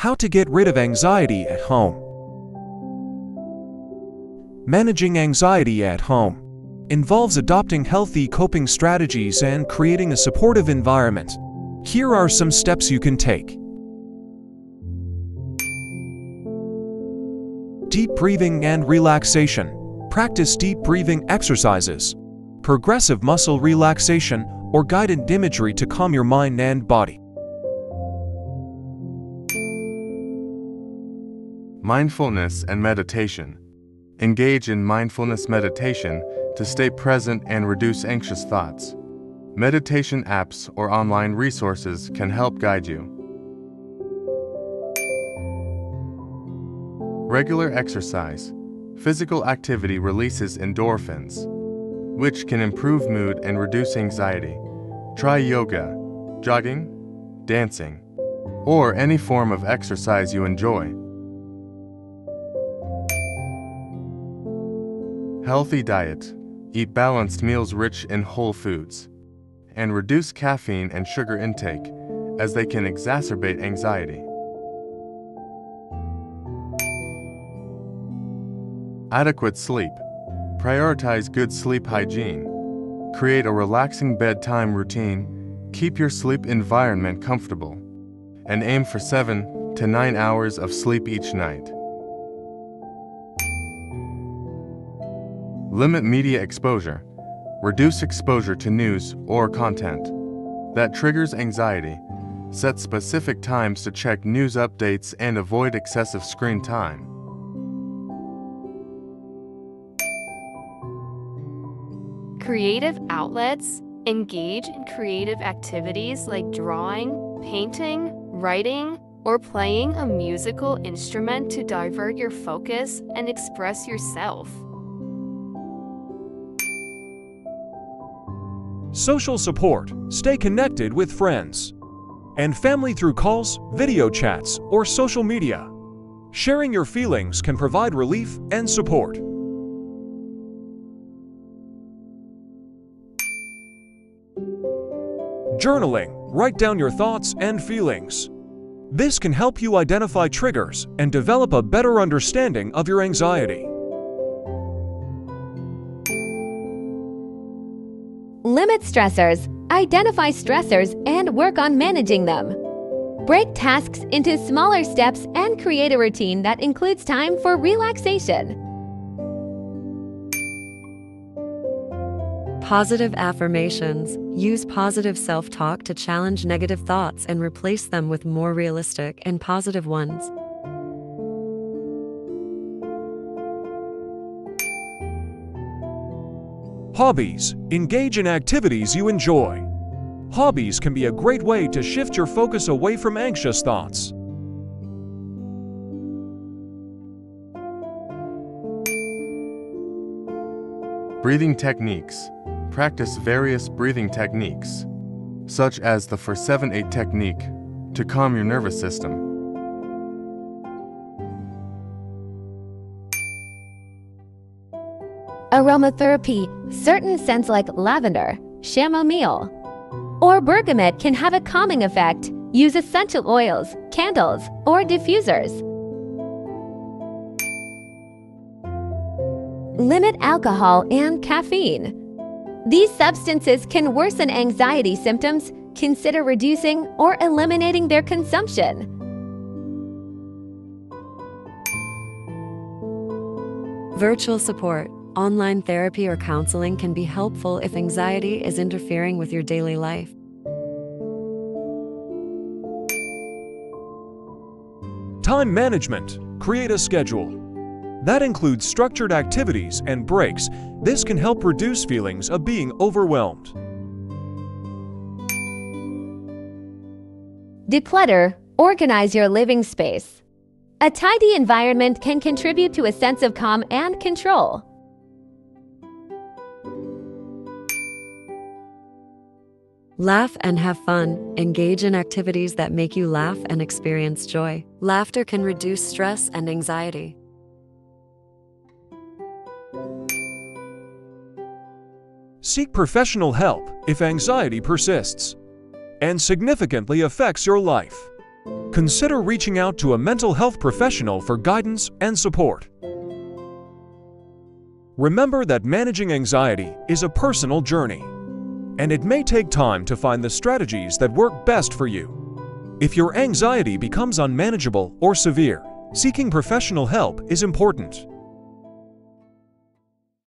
How to get rid of anxiety at home. Managing anxiety at home involves adopting healthy coping strategies and creating a supportive environment. Here are some steps you can take. Deep breathing and relaxation. Practice deep breathing exercises, progressive muscle relaxation, or guided imagery to calm your mind and body. Mindfulness and meditation. Engage in mindfulness meditation to stay present and reduce anxious thoughts. Meditation apps or online resources can help guide you. Regular exercise. Physical activity releases endorphins, which can improve mood and reduce anxiety. Try yoga, jogging, dancing, or any form of exercise you enjoy. Healthy diet. Eat balanced meals rich in whole foods, and reduce caffeine and sugar intake, as they can exacerbate anxiety. Adequate sleep. Prioritize good sleep hygiene. Create a relaxing bedtime routine, keep your sleep environment comfortable, and aim for 7 to 9 hours of sleep each night. Limit media exposure. Reduce exposure to news or content that triggers anxiety. Set specific times to check news updates and avoid excessive screen time. Creative outlets. Engage in creative activities like drawing, painting, writing, or playing a musical instrument to divert your focus and express yourself. Social support. Stay connected with friends and family through calls, video chats, or social media. Sharing your feelings can provide relief and support. Journaling. Write down your thoughts and feelings. This can help you identify triggers and develop a better understanding of your anxiety. Limit stressors. Identify stressors and work on managing them. Break tasks into smaller steps and create a routine that includes time for relaxation. Positive affirmations. Use positive self-talk to challenge negative thoughts and replace them with more realistic and positive ones. Hobbies. Engage in activities you enjoy. Hobbies can be a great way to shift your focus away from anxious thoughts. Breathing techniques. Practice various breathing techniques, such as the 4-7-8 technique, to calm your nervous system. Aromatherapy. Certain scents like lavender, chamomile, or bergamot can have a calming effect. Use essential oils, candles, or diffusers. Limit alcohol and caffeine. These substances can worsen anxiety symptoms. Consider reducing or eliminating their consumption. Virtual support. Online therapy or counseling can be helpful if anxiety is interfering with your daily life. Time management. Create a schedule that includes structured activities and breaks. This can help reduce feelings of being overwhelmed. Declutter. Organize your living space. A tidy environment can contribute to a sense of calm and control. Laugh and have fun. Engage in activities that make you laugh and experience joy. Laughter can reduce stress and anxiety. Seek professional help if anxiety persists and significantly affects your life. Consider reaching out to a mental health professional for guidance and support. Remember that managing anxiety is a personal journey, and it may take time to find the strategies that work best for you. If your anxiety becomes unmanageable or severe, seeking professional help is important.